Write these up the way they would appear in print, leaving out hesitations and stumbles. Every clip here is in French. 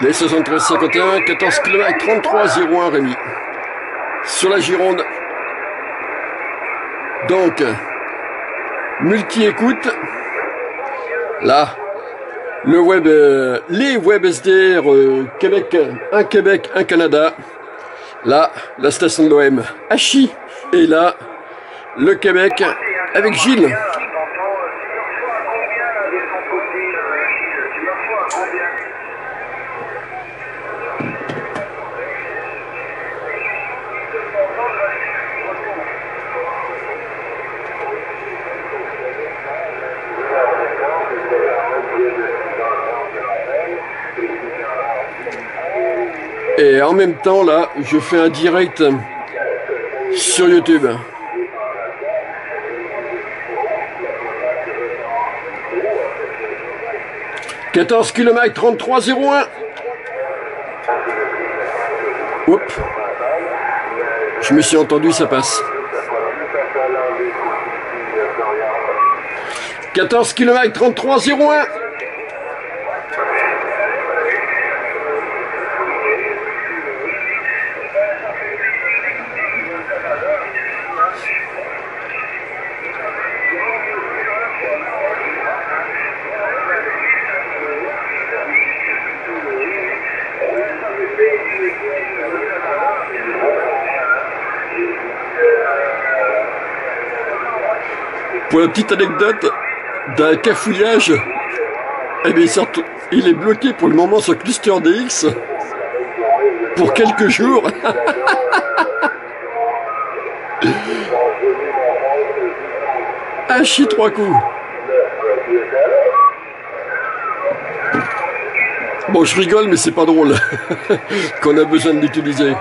Les 73 51 14 km 33 01 Rémi. Sur la Gironde. Donc multi-écoute. Là, le web, les web SDR Québec, un Québec, un Canada. Là, la station de l'OM Hachi. Et là, le Québec avec Gilles. Et en même temps, là, je fais un direct sur YouTube. « 14 km 33 01 » Oups. Je me suis entendu, ça passe. « 14 km 33 01 » Pour la petite anecdote d'un cafouillage, eh bien, il est bloqué pour le moment sur Cluster DX pour quelques jours. Hachi 3 coups. Bon, je rigole, mais c'est pas drôle qu'on a besoin de l'utiliser.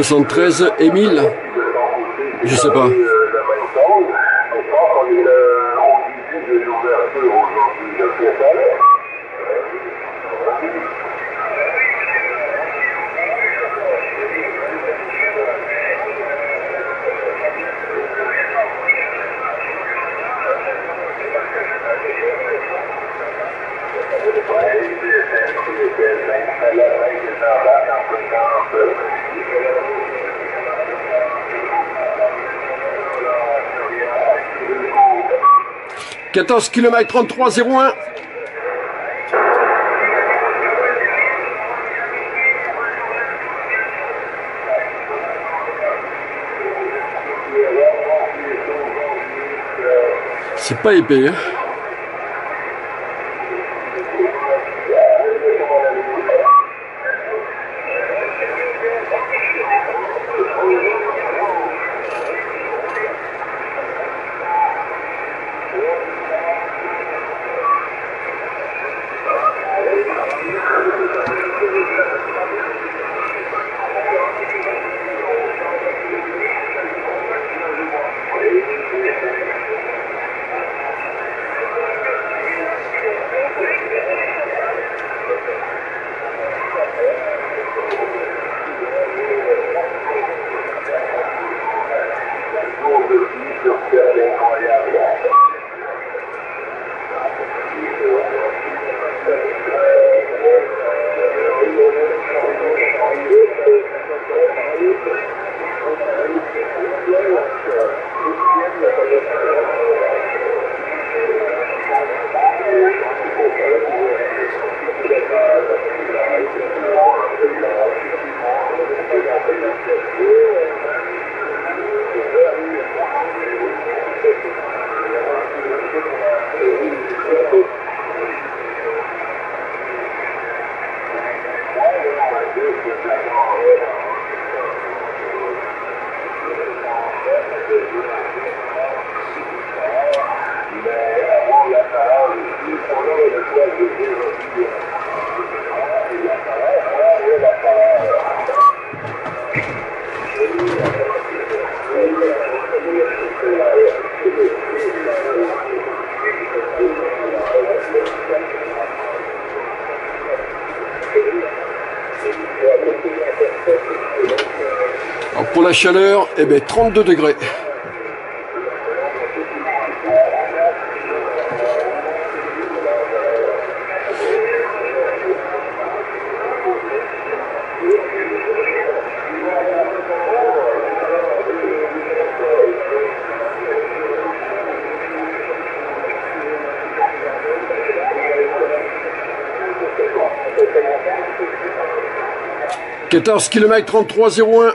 « 73 Émile » Je sais pas. « 14 km 33 01 » C'est pas épais, hein. Alors pour la chaleur, eh ben 32 degrés. – 14 km 33,01.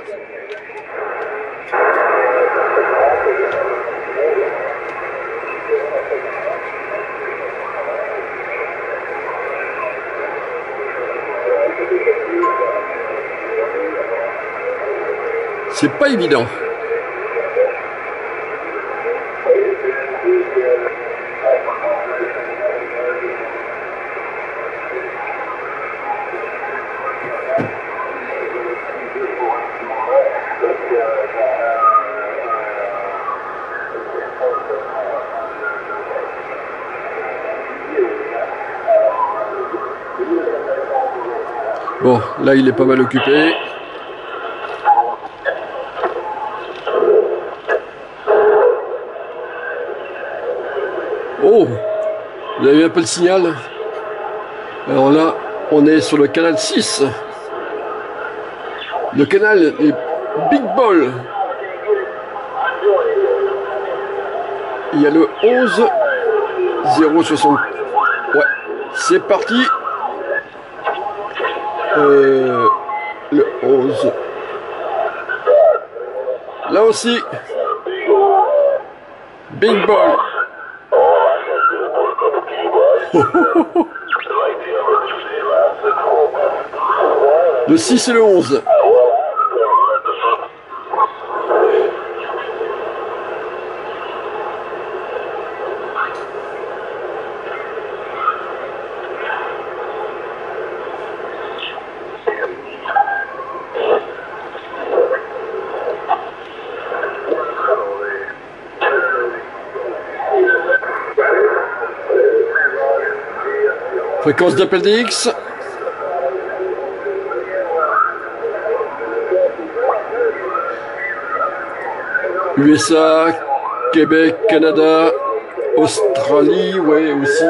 C'est pas évident. Bon, là il est pas mal occupé. Oh, vous avez un peu le signal. Alors là, on est sur le canal 6. Le canal est Big Ball. Il y a le 11 060. Ouais, c'est parti. Le 11. Là aussi. Big Ball. Le 6 et le 11. Fréquence d'appel DX. USA, Québec, Canada, Australie, ouais aussi.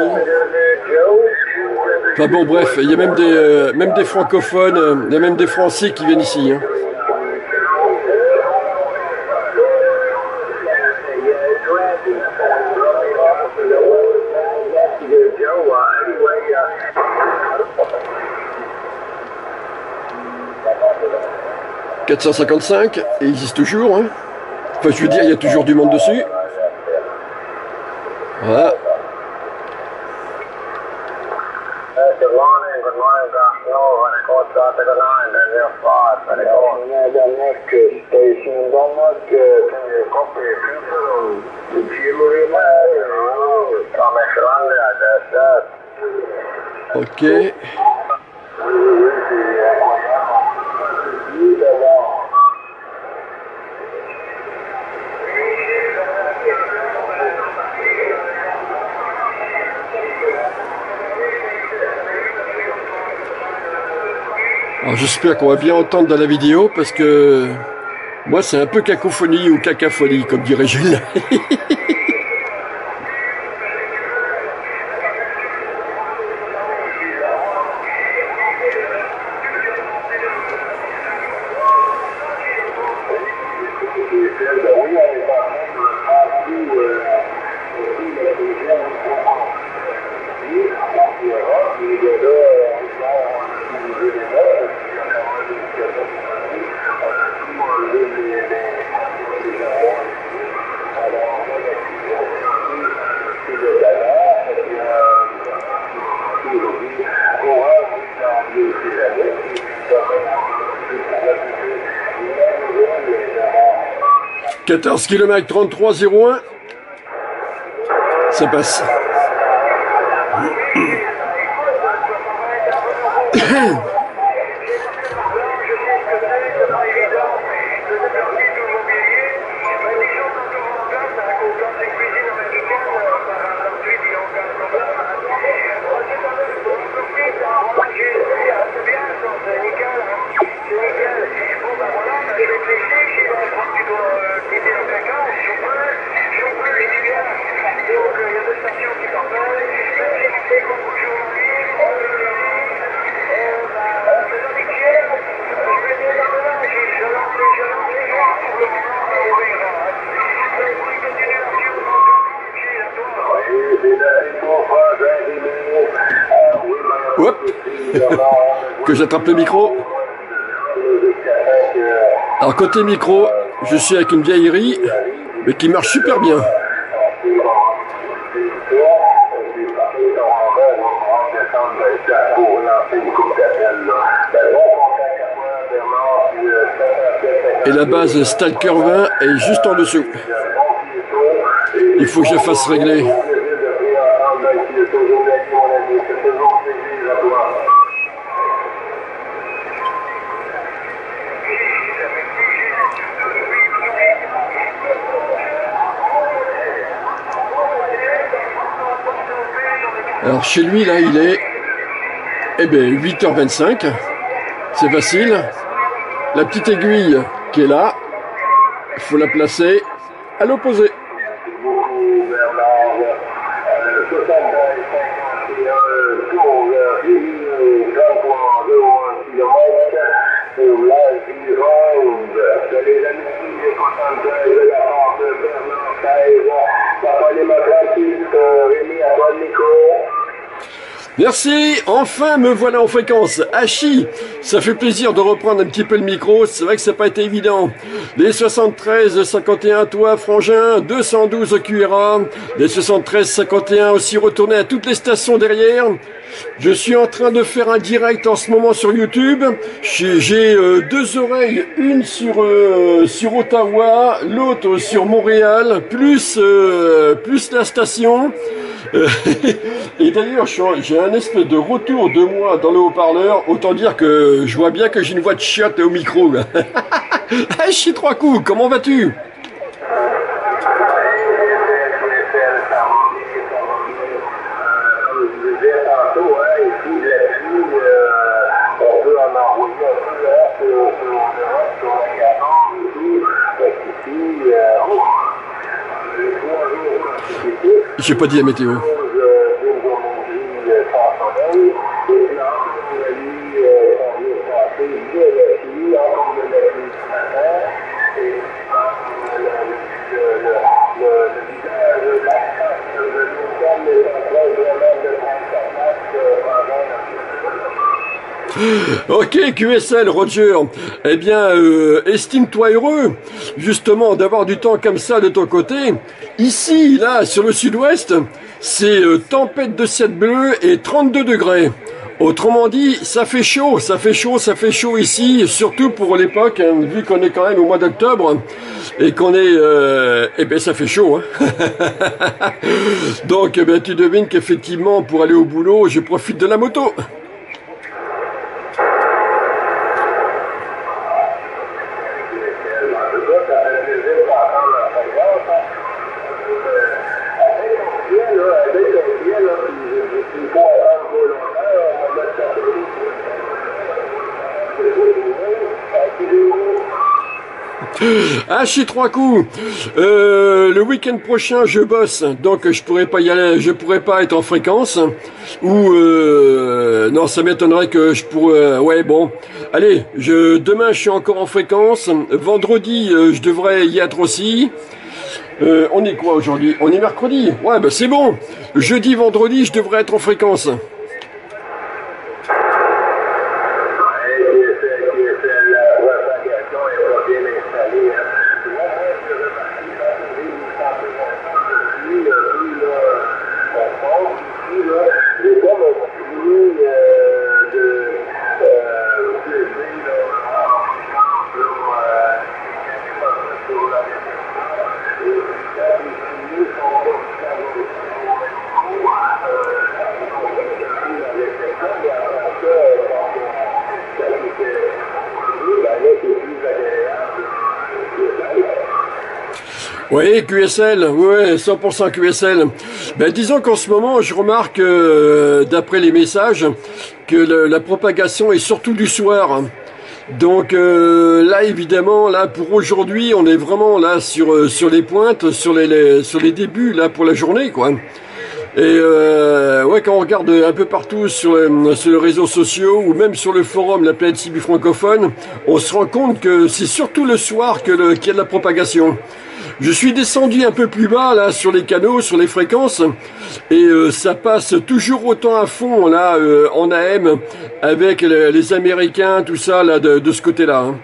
Enfin bon bref, il y a même des francophones, il y a même des Français qui viennent ici. Hein. – 455, et il existe toujours, hein. Enfin je veux dire, il y a toujours du monde dessus. Voilà. Ok. Alors j'espère qu'on va bien entendre dans la vidéo parce que moi c'est un peu cacophonie ou cacaphonie comme dirait Gilles. – 14 km 33,01, ça passe. j'attrape le micro. Alors côté micro, je suis avec une vieillerie, mais qui marche super bien. Et la base Stalker 20 est juste en dessous. Il faut que je fasse régler. Alors chez lui là il est 8h25, c'est facile. La petite aiguille qui est là, il faut la placer à l'opposé. Merci, enfin me voilà en fréquence. Hachi, ça fait plaisir de reprendre un petit peu le micro, c'est vrai que ça n'a pas été évident. Les 73, 51, toi Frangin, 212 QRA, les 73, 51 aussi retournés à toutes les stations derrière. Je suis en train de faire un direct en ce moment sur YouTube. J'ai deux oreilles, une sur Ottawa, l'autre sur Montréal, plus la station. Et d'ailleurs, j'ai un espèce de retour de moi dans le haut-parleur. Autant dire que je vois bien que j'ai une voix de chiotte au micro. Je suis trois coups, comment vas-tu? J'ai pas dit la météo. Ok, QSL, Roger, eh bien, estime-toi heureux, justement, d'avoir du temps comme ça de ton côté. Ici, là, sur le sud-ouest, c'est tempête de ciel bleu et 32 degrés. Autrement dit, ça fait chaud, ça fait chaud, ça fait chaud ici, surtout pour l'époque, hein, vu qu'on est quand même au mois d'octobre, et qu'on est... eh bien, ça fait chaud, hein. Donc, eh bien, tu devines qu'effectivement, pour aller au boulot, je profite de la moto. Ah, chez trois coups. Le week-end prochain, je bosse, donc je pourrais pas y aller, je pourrais pas être en fréquence. Ou non, ça m'étonnerait que je pourrais. Ouais, bon. Allez, demain, je suis encore en fréquence. Vendredi, je devrais y être aussi. On est quoi aujourd'hui? On est mercredi. Ouais, bah c'est bon. Jeudi, vendredi, je devrais être en fréquence. Oui, QSL, ouais, 100% QSL. Ben, disons qu'en ce moment, je remarque, d'après les messages, que la propagation est surtout du soir. Donc là, évidemment, là pour aujourd'hui, on est vraiment là sur les pointes, sur les débuts là pour la journée, quoi. Et ouais, quand on regarde un peu partout sur les réseaux sociaux ou même sur le forum La Planète Cibu francophone, on se rend compte que c'est surtout le soir qu'il y a de la propagation. Je suis descendu un peu plus bas là sur les canaux, sur les fréquences, et ça passe toujours autant à fond là en AM avec les Américains, tout ça là de ce côté-là. Hein.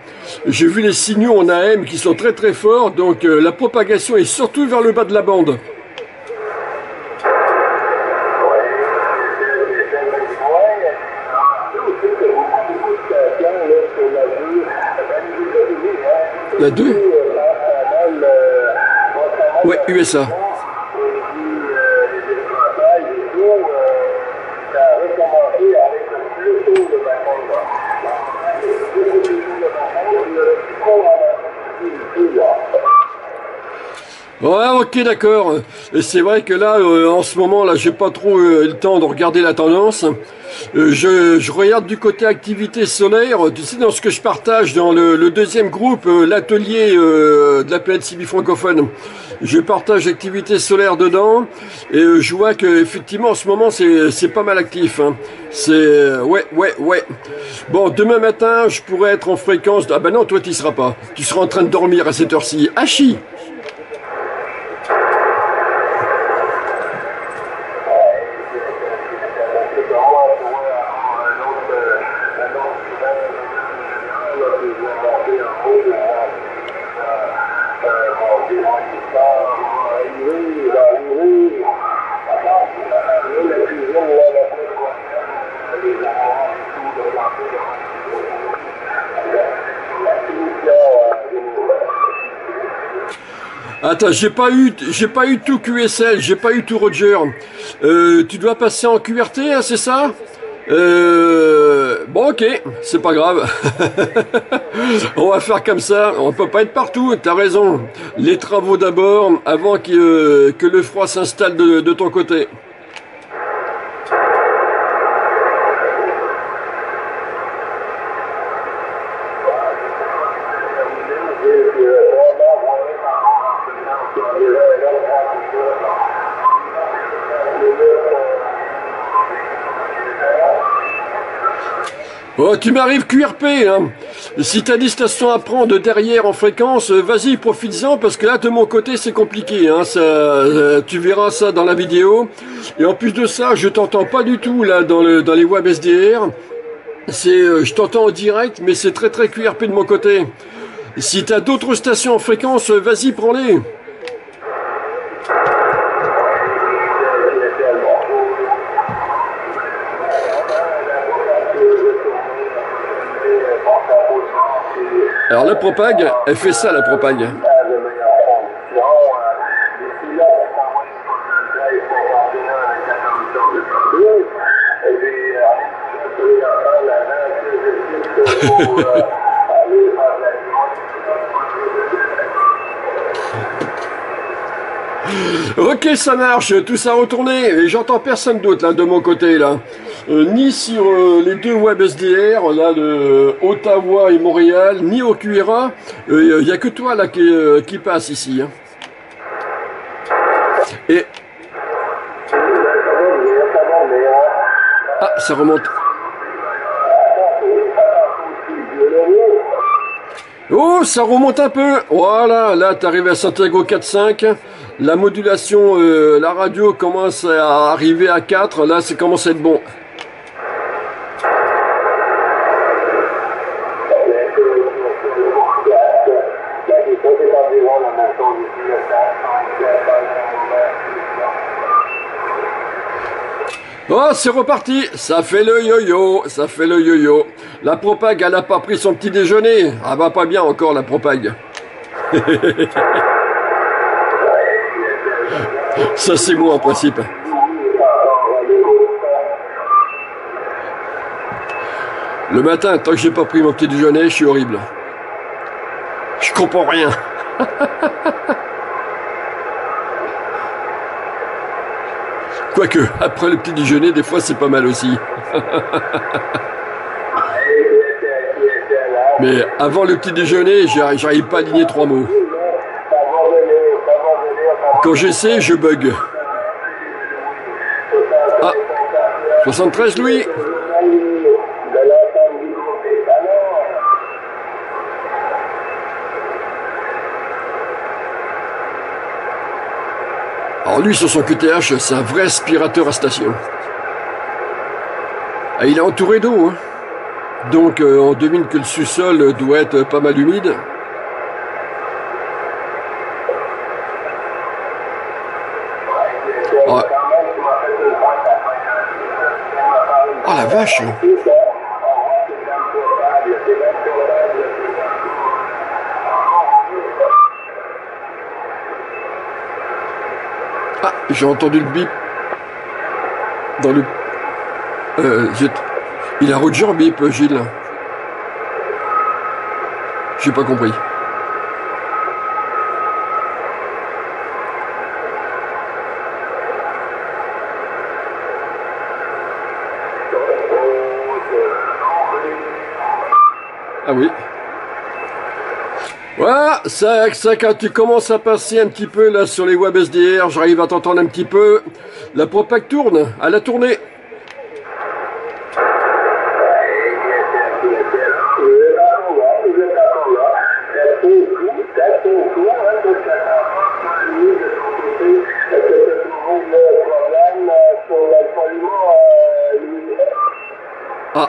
J'ai vu les signaux en AM qui sont très très forts, donc la propagation est surtout vers le bas de la bande. La 2 ? Ouais, USA. Ouais, ok, d'accord. Et c'est vrai que là, en ce moment, là, j'ai pas trop le temps de regarder la tendance. Je regarde du côté activité solaire. Tu sais, dans ce que je partage dans le deuxième groupe, l'atelier de la PNCB francophone, je partage activité solaire dedans. Et je vois que effectivement, en ce moment, c'est pas mal actif. Hein. C'est ouais. Bon, demain matin, je pourrais être en fréquence. Ah ben non, toi, tu seras pas. Tu seras en train de dormir à cette heure-ci. Hachi. Attends, j'ai pas eu tout QSL, j'ai pas eu tout Roger. Tu dois passer en QRT, hein, c'est ça? Bon, ok, c'est pas grave. On va faire comme ça. On peut pas être partout. T'as raison. Les travaux d'abord, avant que le froid s'installe de ton côté. Oh, tu m'arrives QRP, hein. Si t'as des stations à prendre derrière en fréquence, vas-y, profites-en, parce que là, de mon côté, c'est compliqué. Hein. Ça, tu verras ça dans la vidéo. Et en plus de ça, je t'entends pas du tout là dans les web SDR. Je t'entends en direct, mais c'est très très QRP de mon côté. Si t'as d'autres stations en fréquence, vas-y, prends-les. Alors la propague, elle fait ça la propague. Ok, ça marche, tout ça retourné, et j'entends personne d'autre là de mon côté là. Ni sur les deux web SDR, là de Ottawa et Montréal, ni au QRA, il n'y a que toi là qui passe ici. Hein. Et... Ah, ça remonte. Oh, ça remonte un peu. Voilà, là t'arrives à Santiago 4.5. La modulation, la radio commence à arriver à 4. Là, ça commence à être bon. Oh, c'est reparti. Ça fait le yo-yo. Ça fait le yo-yo. La propague, elle n'a pas pris son petit déjeuner. Elle va pas bien encore, la propague. Ça, c'est moi, en principe. Le matin, tant que j'ai pas pris mon petit déjeuner, je suis horrible. Je comprends rien. Quoique, après le petit déjeuner, des fois, c'est pas mal aussi. Mais avant le petit déjeuner, j'arrive pas à aligner 3 mots. Quand j'essaie, je bug. Ah, 73 Louis. lui, sur son QTH, c'est un vrai aspirateur à station. Et il est entouré d'eau, hein. Donc on devine que le sous-sol doit être pas mal humide. Oh, oh la vache! Ah, j'ai entendu le bip dans le... Il a roulé en bip, Gilles. J'ai pas compris. Ah oui. Voilà, ça quand tu commences à passer un petit peu là sur les web SDR, j'arrive à t'entendre un petit peu. La propague tourne, à la tournée. Ah.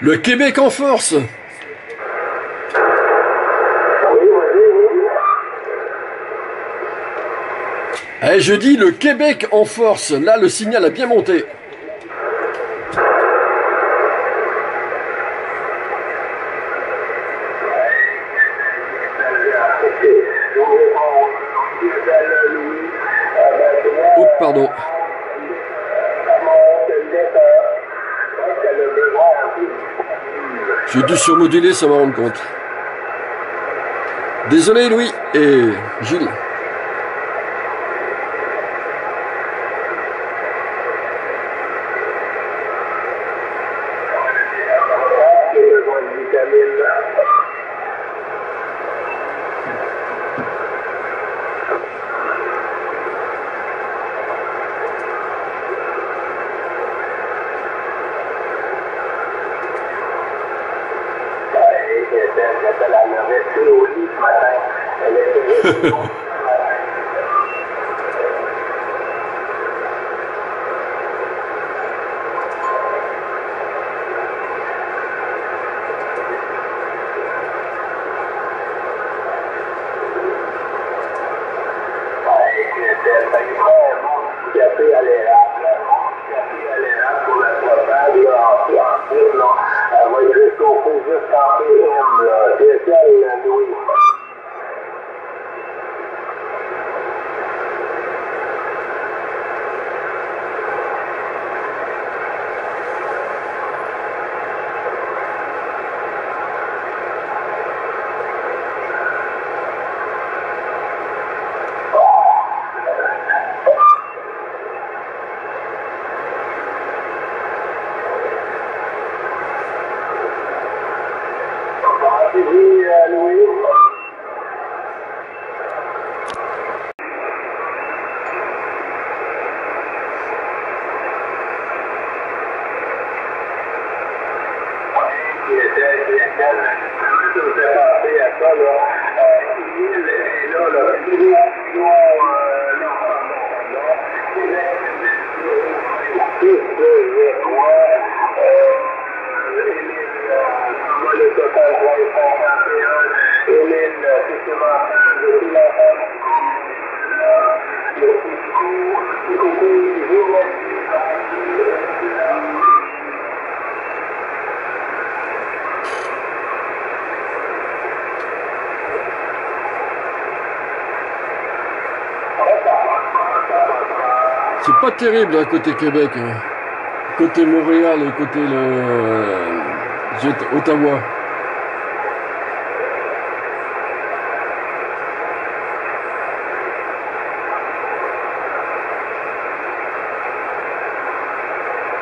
Le Québec en force. Eh, je dis le Québec en force. Là, le signal a bien monté. Oups, pardon. J'ai dû surmoduler sans m'en rendre compte. Désolé Louis et Gilles. C'est pas terrible à côté Québec, côté Montréal et côté Ottawa.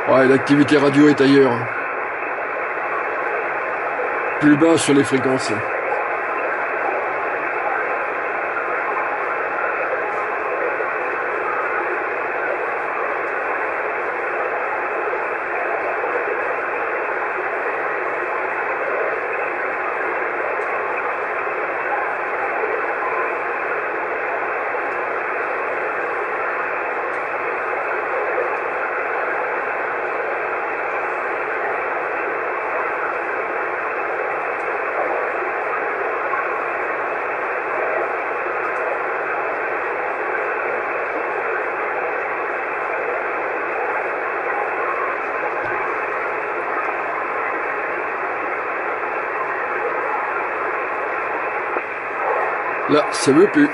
Ouais, l'activité radio est ailleurs. Plus bas sur les fréquences. Là, ça veut plus.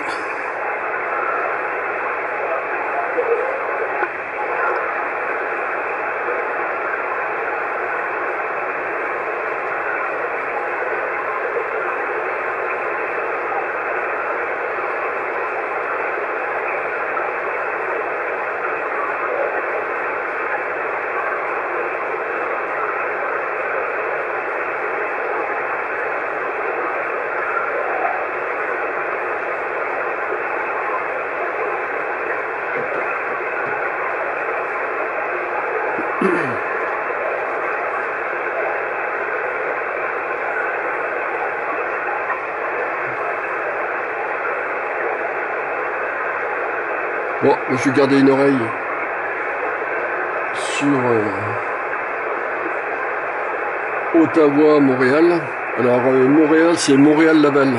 Bon, je suis gardé une oreille sur Ottawa, Montréal. Alors Montréal, c'est Montréal-Laval.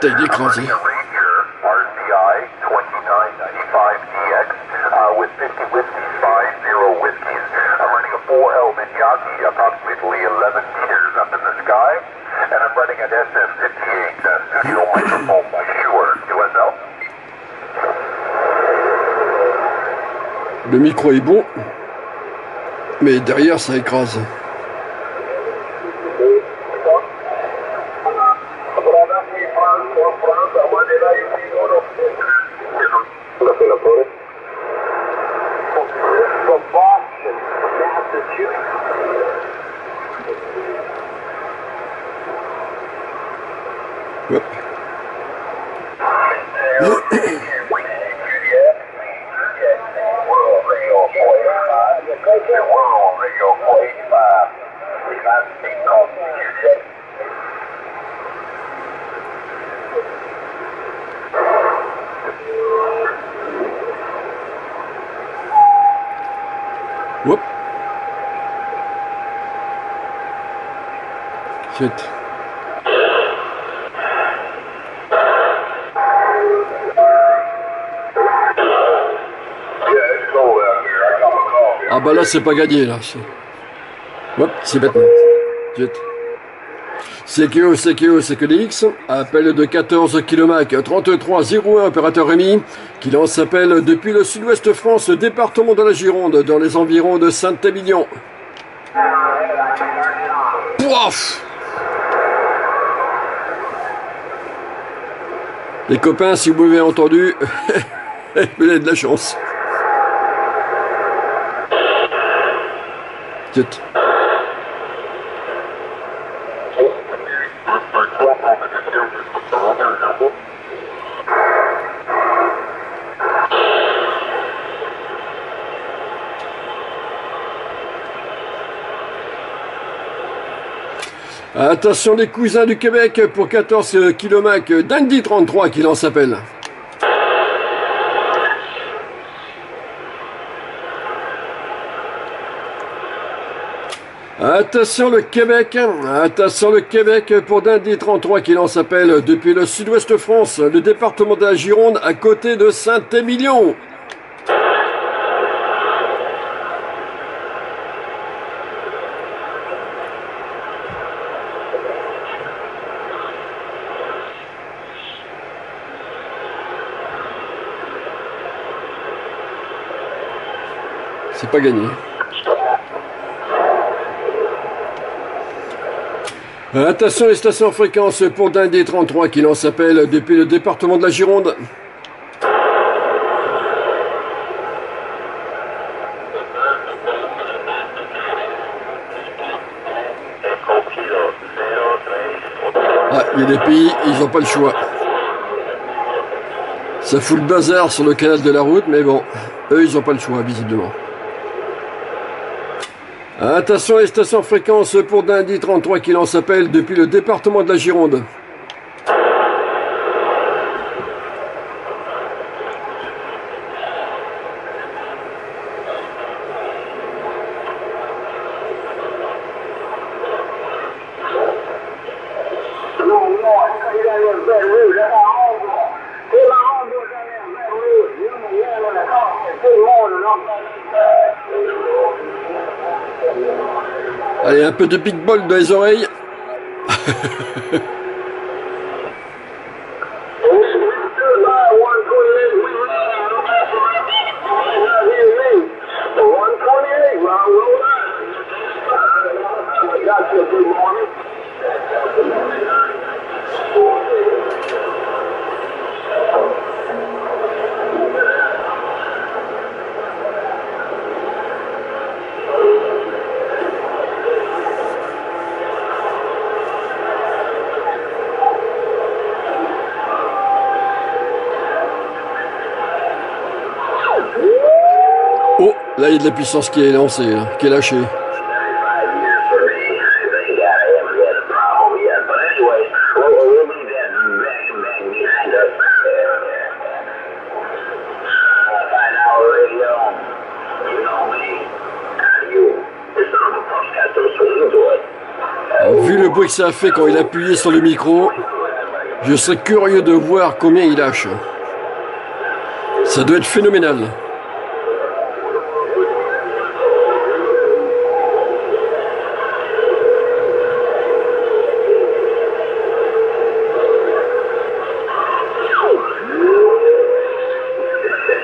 T'as d'écrasé. Le micro est bon, mais derrière ça écrase. Ah bah là c'est pas gagné là. Hop, c'est bêtement. CQ DX, appel de 14 km, 3301, opérateur Rémi, qui lance appel depuis le sud-ouest France, département de la Gironde, dans les environs de Saint-Émilion. Pouf! Les copains, si vous m'avez entendu, vous avez de la chance. Attention les cousins du Québec pour 14 km d'Andy 33 qu'il en s'appelle. Attention le Québec pour Dandy 33 qui lance appel depuis le sud-ouest de France, le département de la Gironde à côté de Saint-Émilion. C'est pas gagné. Attention les stations fréquences pour Dindé 33 qui lance appel depuis le département de la Gironde. Ah, il y a des pays, ils n'ont pas le choix. Ça fout le bazar sur le canal de la route, mais bon, eux ils n'ont pas le choix visiblement. Attention les stations fréquences pour Dandy 33 qui lance appel depuis le département de la Gironde. Allez, un peu de Big Ball dans les oreilles. Là, il y a de la puissance qui est lancée, hein, qui est lâchée. Alors, vu le bruit que ça a fait quand il a appuyé sur le micro, je serais curieux de voir combien il lâche. Ça doit être phénoménal.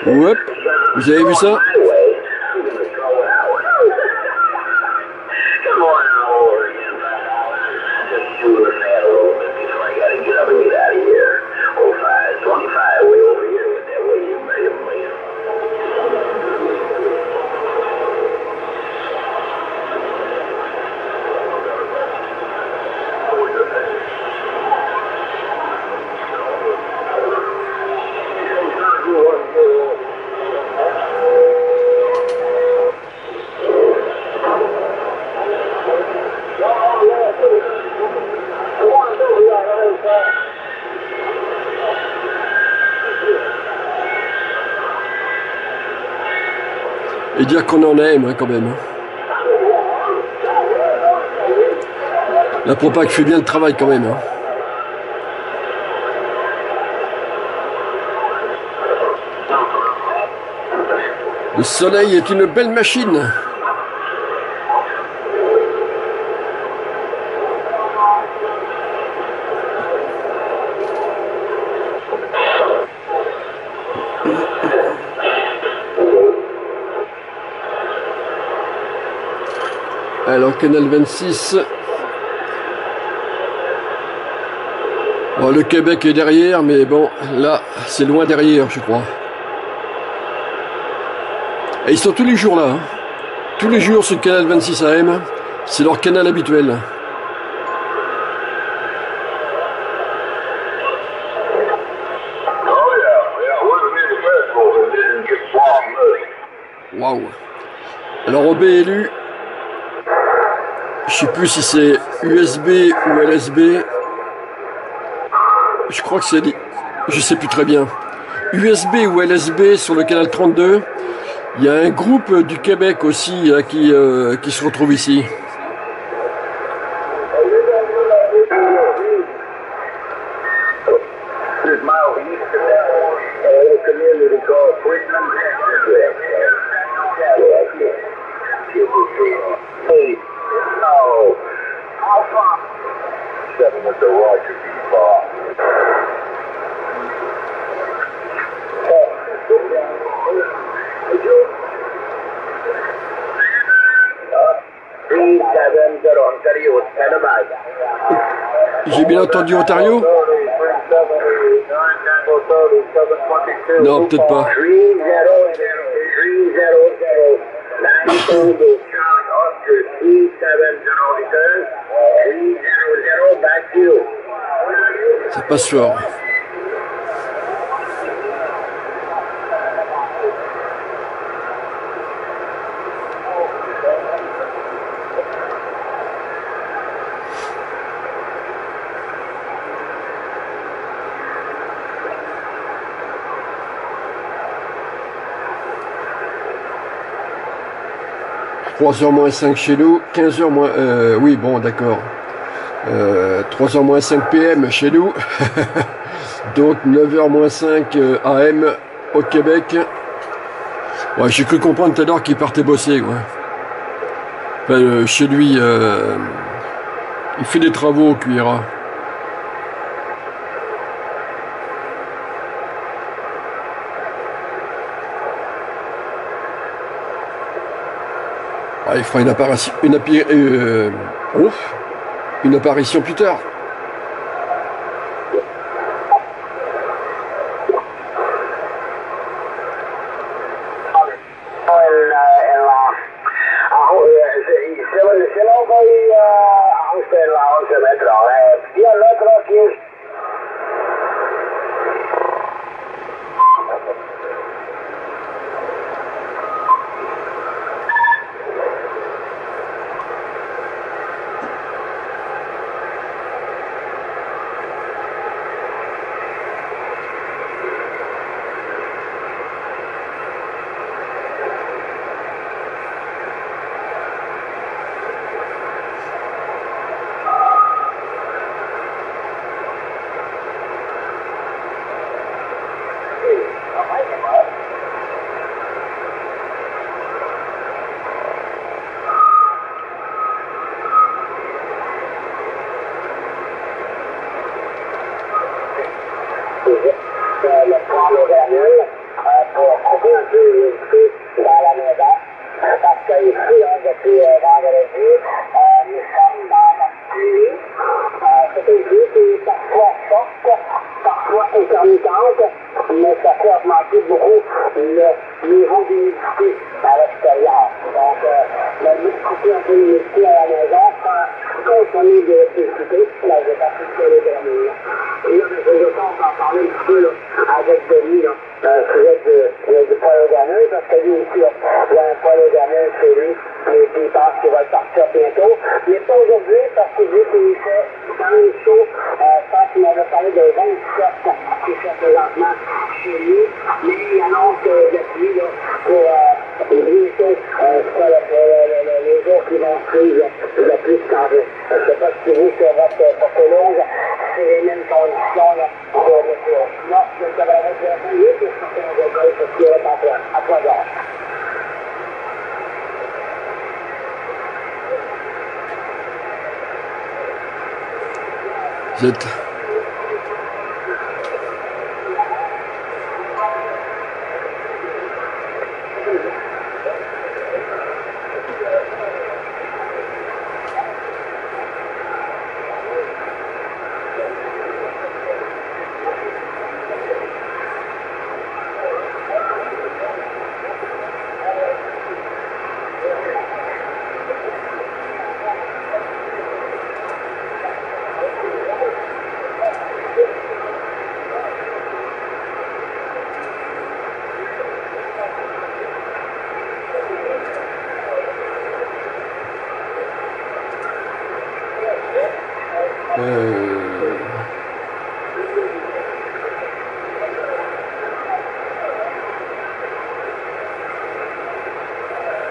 Hop, vous avez vu ça? Et dire qu'on en aime, hein, quand même. La propague fait bien le travail quand même. Hein. Le soleil est une belle machine. Alors, canal 26. Bon, le Québec est derrière, mais bon, là, c'est loin derrière, je crois. Et ils sont tous les jours là. Hein. Tous les jours, ce canal 26 AM, c'est leur canal habituel. Waouh. Alors, au BLU... Je sais plus si c'est USB ou LSB. Je crois que c'est... Je sais plus très bien. USB ou LSB sur le canal 32. Il y a un groupe du Québec aussi là, qui se retrouve ici. J'ai bien entendu Ontario? Non, peut-être pas. C'est pas sûr. « 3h moins 5 chez nous, 15h moins... oui, bon, d'accord. 3h moins 5 PM chez nous. Donc 9h moins 5 AM au Québec. Ouais, j'ai cru comprendre tout à l'heure qu'il partait bosser, quoi. Enfin, chez lui, il fait des travaux au cuira. Il fera une apparition plus tard.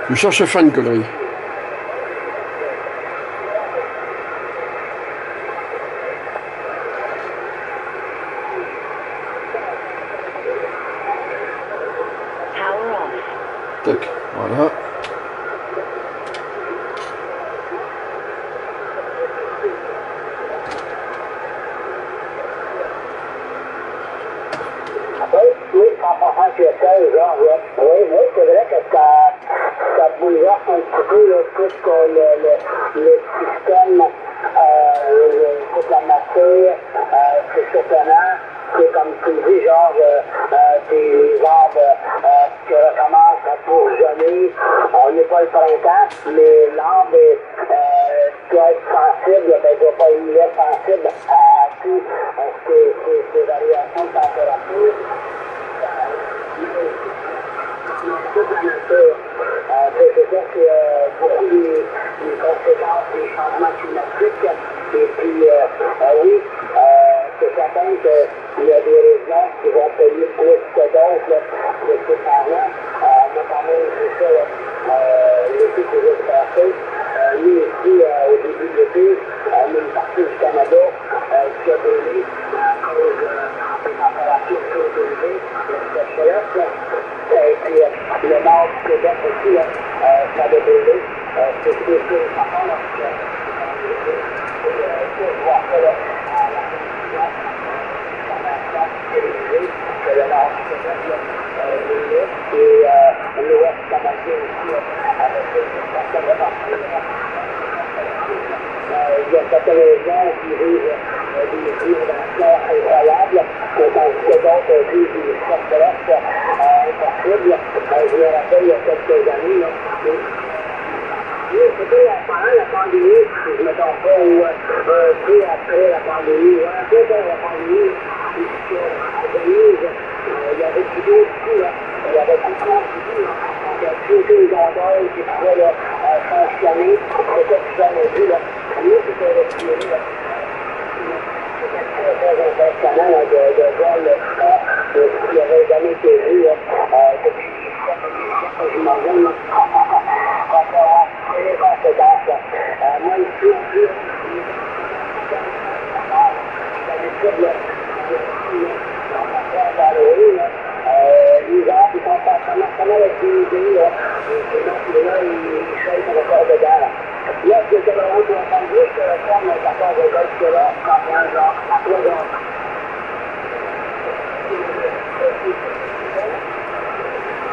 Je cherche à faire une connerie. Tac, voilà.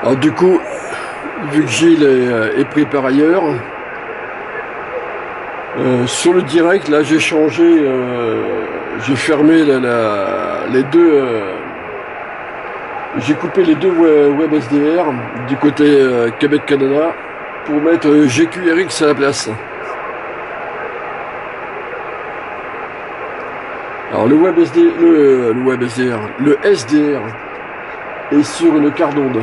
Alors du coup, vu que Gilles est pris par ailleurs, sur le direct, là j'ai changé, j'ai fermé les deux, j'ai coupé les deux web SDR du côté Québec-Canada pour mettre GQRX à la place. Alors le web SDR, le SDR est sur une carte d'onde.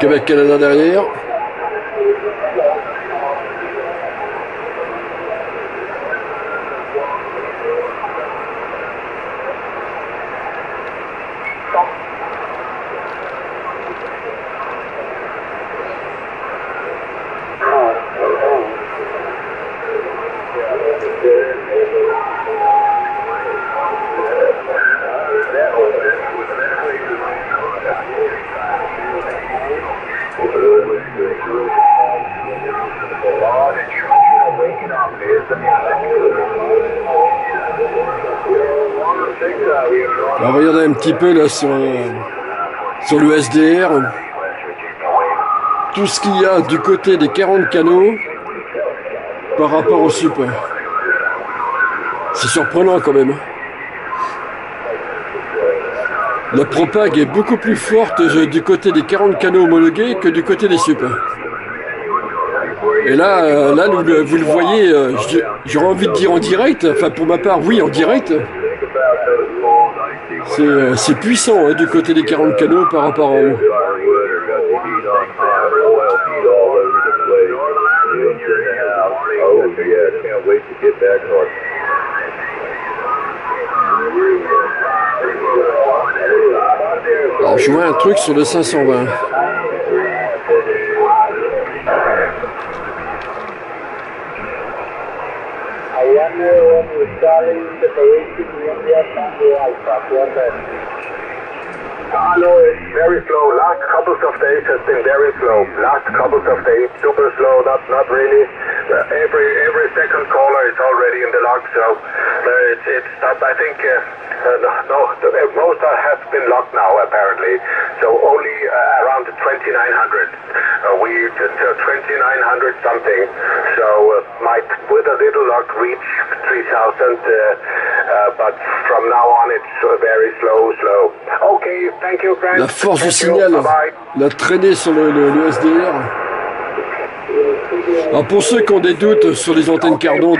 Québec-Canada derrière. On va regarder un petit peu là sur le SDR, tout ce qu'il y a du côté des 40 canaux par rapport au sup. C'est surprenant quand même. La propague est beaucoup plus forte du côté des 40 canaux homologués que du côté des sup. Et là vous le voyez, j'aurais envie de dire en direct, enfin pour ma part oui en direct. C'est puissant hein, du côté des 40 canaux par rapport à eux. Alors je vois un truc sur le 520. La force du signal, la traînée sur le SDR. Alors pour ceux qui ont des doutes sur les antennes quart d'onde,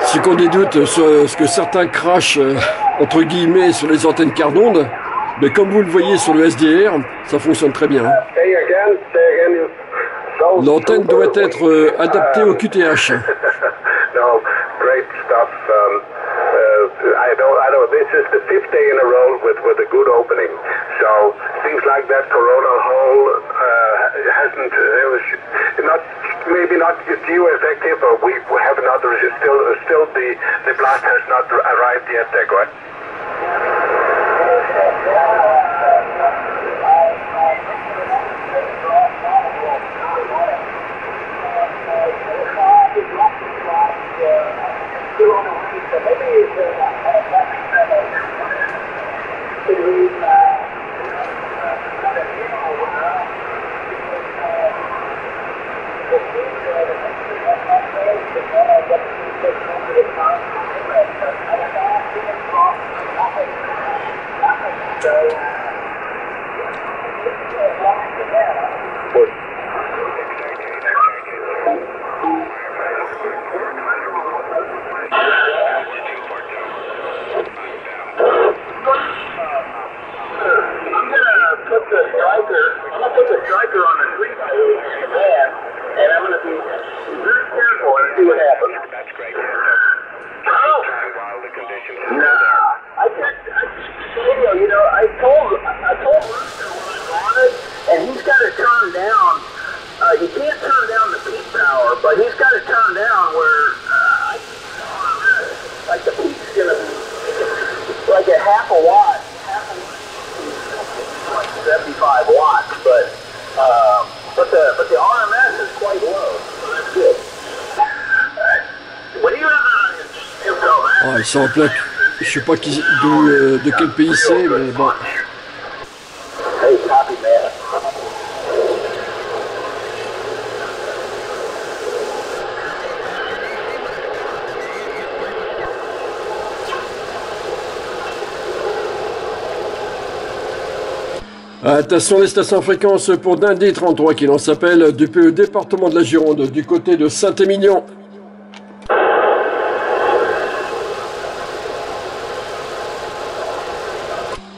ceux qui ont des doutes sur ce que certains crachent entre guillemets sur les antennes quart d'onde, mais comme vous le voyez sur le SDR, ça fonctionne très bien. L'antenne doit être adaptée au QTH. En plein, je sais pas qui, de quel pays c'est, mais bon. Attention les stations fréquences pour Dundee 33 qui l'on s'appelle depuis le département de la Gironde du côté de Saint-Émilion.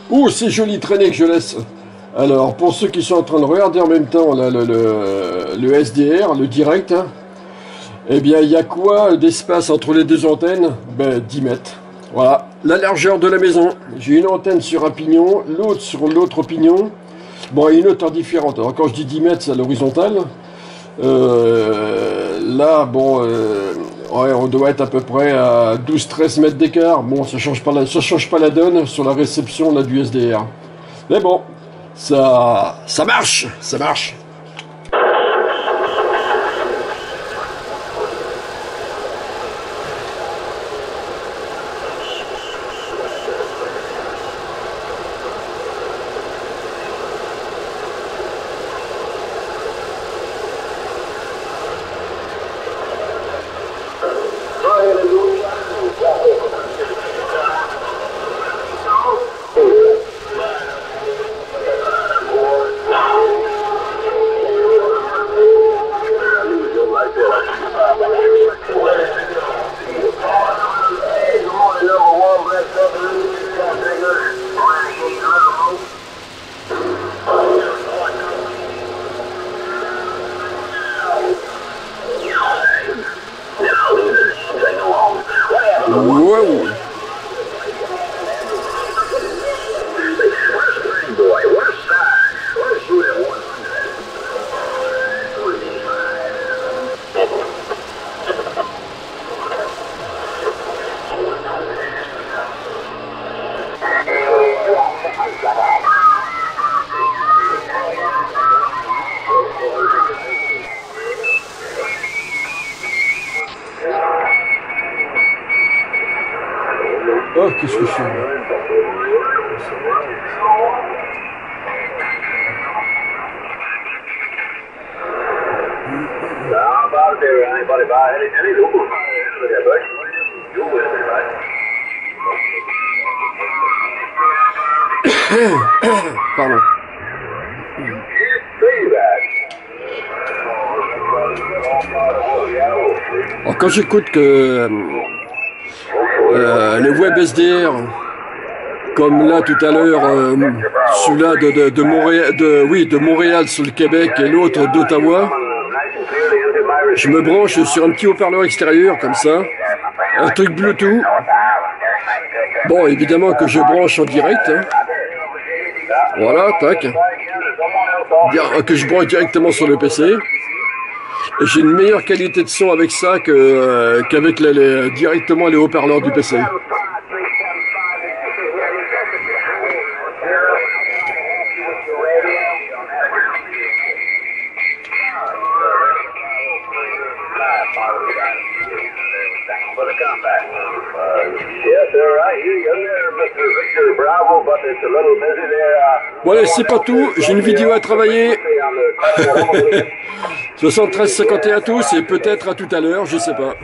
Ouh, c'est joli traîné que je laisse. Alors pour ceux qui sont en train de regarder en même temps là, le SDR, le direct, hein, eh bien il y a quoi d'espace entre les deux antennes? Ben 10 mètres. Voilà, la largeur de la maison. J'ai une antenne sur un pignon, l'autre sur l'autre pignon. Bon, et une hauteur différente. Alors, quand je dis 10 mètres, c'est à l'horizontale. Là, bon, ouais, on doit être à peu près à 12-13 mètres d'écart. Bon, ça change pas la donne sur la réception là, du SDR. Mais bon, ça marche, ça marche. Oh, qu'est-ce que je suis là? Pardon. Alors, quand j'écoute que... le web SDR, comme là tout à l'heure, celui-là de Montréal sur le Québec et l'autre d'Ottawa, je me branche sur un petit haut-parleur extérieur comme ça, un truc Bluetooth. Bon, évidemment que je branche en direct. Hein. Voilà, tac. Que je branche directement sur le PC. J'ai une meilleure qualité de son avec ça qu'avec directement les haut-parleurs du PC. Bon, c'est pas tout, j'ai une vidéo à travailler. 73-51 à tous et peut-être à tout à l'heure, je sais pas.